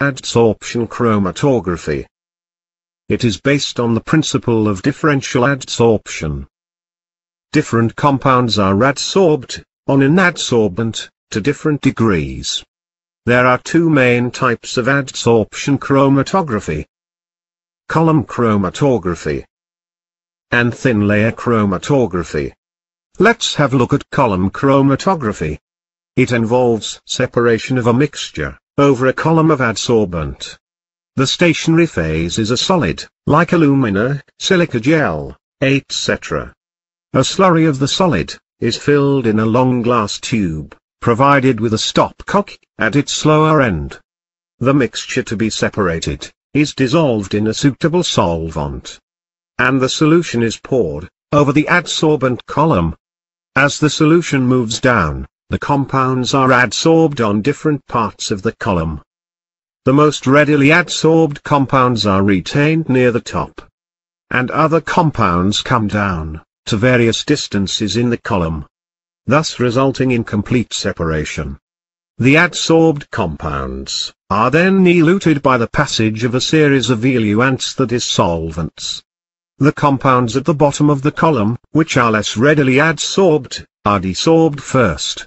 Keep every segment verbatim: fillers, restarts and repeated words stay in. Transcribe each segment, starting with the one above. Adsorption chromatography. It is based on the principle of differential adsorption. Different compounds are adsorbed, on an adsorbent, to different degrees. There are two main types of adsorption chromatography: column chromatography and thin layer chromatography. Let's have a look at column chromatography. It involves separation of a mixture over a column of adsorbent. The stationary phase is a solid, like alumina, silica gel, et cetera. A slurry of the solid is filled in a long glass tube, provided with a stopcock, at its lower end. The mixture to be separated is dissolved in a suitable solvent, and the solution is poured over the adsorbent column. As the solution moves down, the compounds are adsorbed on different parts of the column. The most readily adsorbed compounds are retained near the top, and other compounds come down to various distances in the column, thus resulting in complete separation. The adsorbed compounds are then eluted by the passage of a series of eluents, that is, solvents. The compounds at the bottom of the column, which are less readily adsorbed, are desorbed first,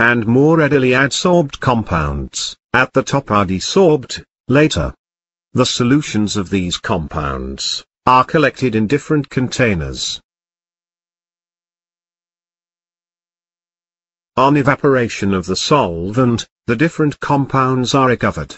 and more readily adsorbed compounds at the top are desorbed later. The solutions of these compounds are collected in different containers. On evaporation of the solvent, the different compounds are recovered